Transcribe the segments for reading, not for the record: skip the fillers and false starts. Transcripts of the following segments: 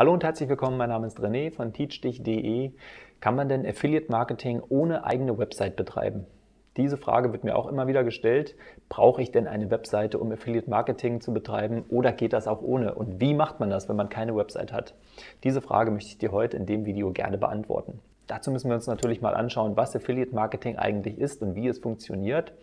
Hallo und herzlich willkommen, mein Name ist René von teachdich.de. Kann man denn Affiliate Marketing ohne eigene Website betreiben? Diese Frage wird mir auch immer wieder gestellt. Brauche ich denn eine Webseite, um Affiliate Marketing zu betreiben, oder geht das auch ohne? Und wie macht man das, wenn man keine Website hat? Diese Frage möchte ich dir heute in dem Video gerne beantworten. Dazu müssen wir uns natürlich mal anschauen, was Affiliate Marketing eigentlich ist und wie es funktioniert.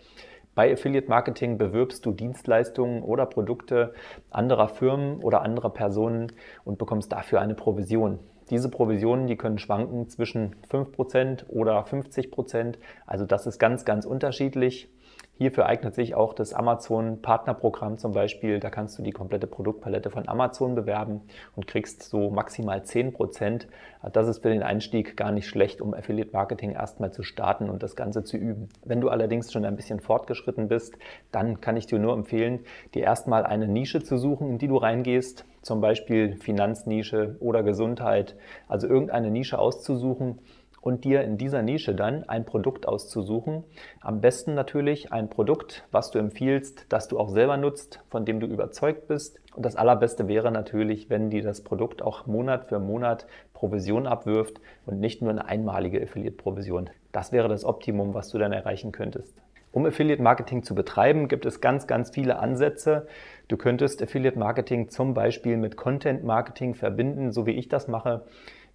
Bei Affiliate Marketing bewirbst du Dienstleistungen oder Produkte anderer Firmen oder anderer Personen und bekommst dafür eine Provision. Diese Provisionen, die können schwanken zwischen 5% oder 50%, also das ist ganz, ganz unterschiedlich. Hierfür eignet sich auch das Amazon Partnerprogramm zum Beispiel. Da kannst du die komplette Produktpalette von Amazon bewerben und kriegst so maximal 10%. Das ist für den Einstieg gar nicht schlecht, um Affiliate Marketing erstmal zu starten und das Ganze zu üben. Wenn du allerdings schon ein bisschen fortgeschritten bist, dann kann ich dir nur empfehlen, dir erstmal eine Nische zu suchen, in die du reingehst. Zum Beispiel Finanznische oder Gesundheit. Also irgendeine Nische auszusuchen und dir in dieser Nische dann ein Produkt auszusuchen. Am besten natürlich ein Produkt, was du empfiehlst, das du auch selber nutzt, von dem du überzeugt bist. Und das Allerbeste wäre natürlich, wenn dir das Produkt auch Monat für Monat Provision abwirft und nicht nur eine einmalige Affiliate-Provision. Das wäre das Optimum, was du dann erreichen könntest. Um Affiliate-Marketing zu betreiben, gibt es ganz, ganz viele Ansätze. Du könntest Affiliate-Marketing zum Beispiel mit Content-Marketing verbinden, so wie ich das mache.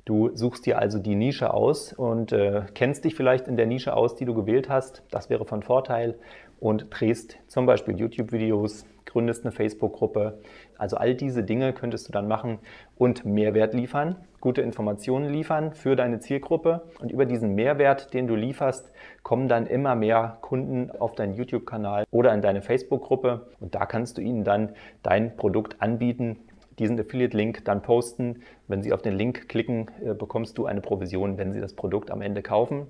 Du suchst dir also die Nische aus und kennst dich vielleicht in der Nische aus, die du gewählt hast. Das wäre von Vorteil. Und drehst zum Beispiel YouTube-Videos, gründest eine Facebook-Gruppe. Also all diese Dinge könntest du dann machen und Mehrwert liefern, gute Informationen liefern für deine Zielgruppe. Und über diesen Mehrwert, den du lieferst, kommen dann immer mehr Kunden auf deinen YouTube-Kanal oder in deine Facebook-Gruppe. Und da kannst du ihnen dann dein Produkt anbieten, diesen Affiliate-Link dann posten. Wenn sie auf den Link klicken, bekommst du eine Provision, wenn sie das Produkt am Ende kaufen.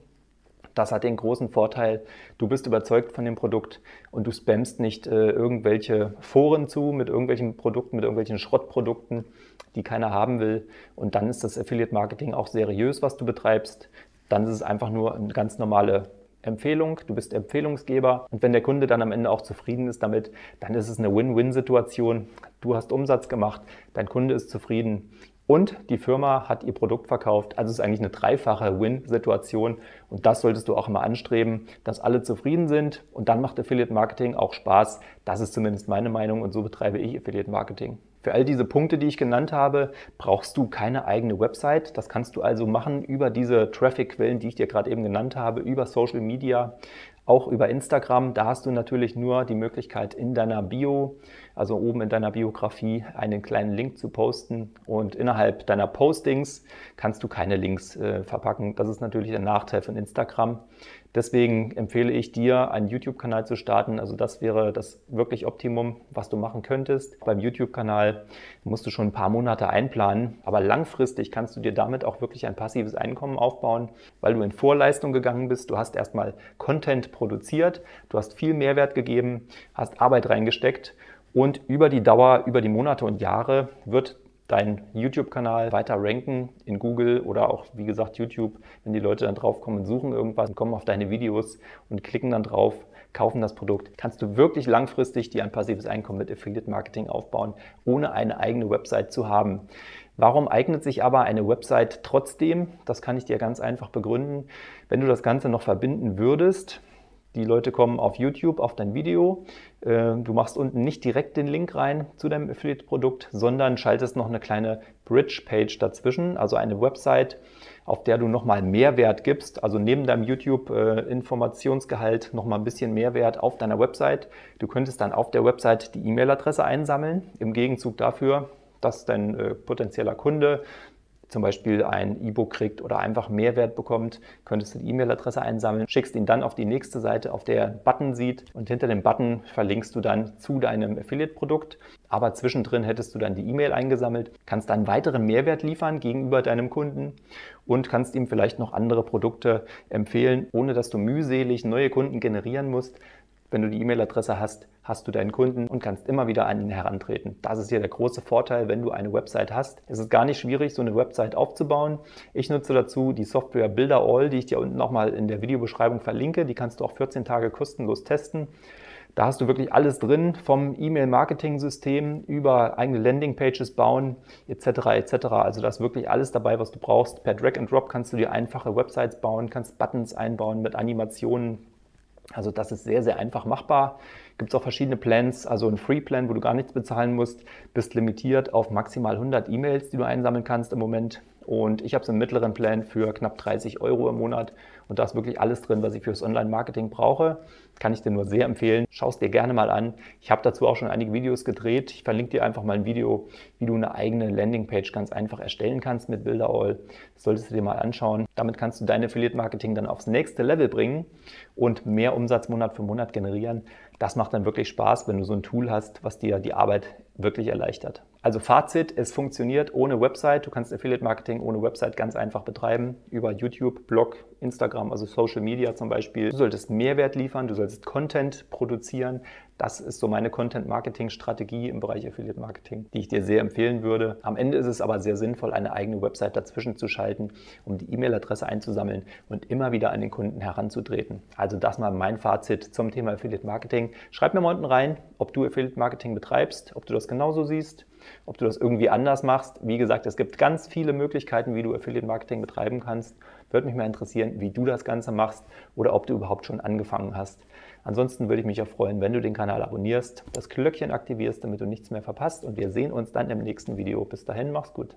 Das hat den großen Vorteil, du bist überzeugt von dem Produkt und du spammst nicht irgendwelche Foren zu mit irgendwelchen Produkten, mit irgendwelchen Schrottprodukten, die keiner haben will. Und dann ist das Affiliate-Marketing auch seriös, was du betreibst. Dann ist es einfach nur eine ganz normale Empfehlung, du bist Empfehlungsgeber, und wenn der Kunde dann am Ende auch zufrieden ist damit, dann ist es eine Win-Win-Situation. Du hast Umsatz gemacht, dein Kunde ist zufrieden und die Firma hat ihr Produkt verkauft. Also es ist eigentlich eine dreifache Win-Situation und das solltest du auch immer anstreben, dass alle zufrieden sind, und dann macht Affiliate-Marketing auch Spaß. Das ist zumindest meine Meinung und so betreibe ich Affiliate-Marketing. Für all diese Punkte, die ich genannt habe, brauchst du keine eigene Website. Das kannst du also machen über diese Traffic-Quellen, die ich dir gerade eben genannt habe, über Social Media, auch über Instagram. Da hast du natürlich nur die Möglichkeit, in deiner Bio, also oben in deiner Biografie, einen kleinen Link zu posten. Und innerhalb deiner Postings kannst du keine Links verpacken. Das ist natürlich der Nachteil von Instagram. Deswegen empfehle ich dir, einen YouTube-Kanal zu starten. Also das wäre das wirklich Optimum, was du machen könntest. Beim YouTube-Kanal musst du schon ein paar Monate einplanen, aber langfristig kannst du dir damit auch wirklich ein passives Einkommen aufbauen, weil du in Vorleistung gegangen bist. Du hast erstmal Content produziert, du hast viel Mehrwert gegeben, hast Arbeit reingesteckt und über die Dauer, über die Monate und Jahre wird dein YouTube-Kanal weiter ranken in Google oder auch, wie gesagt, YouTube. Wenn die Leute dann draufkommen und suchen irgendwas und kommen auf deine Videos und klicken dann drauf, kaufen das Produkt, kannst du wirklich langfristig dir ein passives Einkommen mit Affiliate-Marketing aufbauen, ohne eine eigene Website zu haben. Warum eignet sich aber eine Website trotzdem? Das kann ich dir ganz einfach begründen. Wenn du das Ganze noch verbinden würdest, die Leute kommen auf YouTube auf dein Video. Du machst unten nicht direkt den Link rein zu deinem Affiliate-Produkt, sondern schaltest noch eine kleine Bridge-Page dazwischen, also eine Website, auf der du nochmal Mehrwert gibst, also neben deinem YouTube-Informationsgehalt nochmal ein bisschen Mehrwert auf deiner Website. Du könntest dann auf der Website die E-Mail-Adresse einsammeln, im Gegenzug dafür, dass dein potenzieller Kunde zum Beispiel ein E-Book kriegt oder einfach Mehrwert bekommt, könntest du die E-Mail-Adresse einsammeln, schickst ihn dann auf die nächste Seite, auf der er einen Button sieht, und hinter dem Button verlinkst du dann zu deinem Affiliate-Produkt. Aber zwischendrin hättest du dann die E-Mail eingesammelt, kannst dann weiteren Mehrwert liefern gegenüber deinem Kunden und kannst ihm vielleicht noch andere Produkte empfehlen, ohne dass du mühselig neue Kunden generieren musst. Wenn du die E-Mail-Adresse hast, hast du deinen Kunden und kannst immer wieder an ihn herantreten. Das ist hier der große Vorteil, wenn du eine Website hast. Es ist gar nicht schwierig, so eine Website aufzubauen. Ich nutze dazu die Software BuilderAll, die ich dir unten nochmal in der Videobeschreibung verlinke. Die kannst du auch 14 Tage kostenlos testen. Da hast du wirklich alles drin, vom E-Mail-Marketing-System über eigene Landing-Pages bauen etc. etc. Also da ist wirklich alles dabei, was du brauchst. Per Drag and Drop kannst du dir einfache Websites bauen, kannst Buttons einbauen mit Animationen. Also das ist sehr, sehr einfach machbar. Gibt es auch verschiedene Plans, also ein Free-Plan, wo du gar nichts bezahlen musst. Bist limitiert auf maximal 100 E-Mails, die du einsammeln kannst im Moment. Und ich habe es im mittleren Plan für knapp 30 € im Monat. Und da ist wirklich alles drin, was ich fürs Online-Marketing brauche. Kann ich dir nur sehr empfehlen. Schau es dir gerne mal an. Ich habe dazu auch schon einige Videos gedreht. Ich verlinke dir einfach mal ein Video, wie du eine eigene Landingpage ganz einfach erstellen kannst mit BuilderAll. Das solltest du dir mal anschauen. Damit kannst du dein Affiliate-Marketing dann aufs nächste Level bringen und mehr Umsatz Monat für Monat generieren. Das macht dann wirklich Spaß, wenn du so ein Tool hast, was dir die Arbeit wirklich erleichtert. Also Fazit, es funktioniert ohne Website. Du kannst Affiliate-Marketing ohne Website ganz einfach betreiben, über YouTube, Blog, Instagram, also Social Media zum Beispiel. Du solltest Mehrwert liefern, du solltest Content produzieren. Das ist so meine Content-Marketing-Strategie im Bereich Affiliate-Marketing, die ich dir sehr empfehlen würde. Am Ende ist es aber sehr sinnvoll, eine eigene Website dazwischen zu schalten, um die E-Mail-Adresse einzusammeln und immer wieder an den Kunden heranzutreten. Also das mal mein Fazit zum Thema Affiliate-Marketing. Schreib mir mal unten rein, ob du Affiliate-Marketing betreibst, ob du das genauso siehst, ob du das irgendwie anders machst. Wie gesagt, es gibt ganz viele Möglichkeiten, wie du Affiliate-Marketing betreiben kannst. Würde mich mal interessieren, wie du das Ganze machst oder ob du überhaupt schon angefangen hast. Ansonsten würde ich mich auch freuen, wenn du den Kanal abonnierst, das Glöckchen aktivierst, damit du nichts mehr verpasst. Und wir sehen uns dann im nächsten Video. Bis dahin, mach's gut.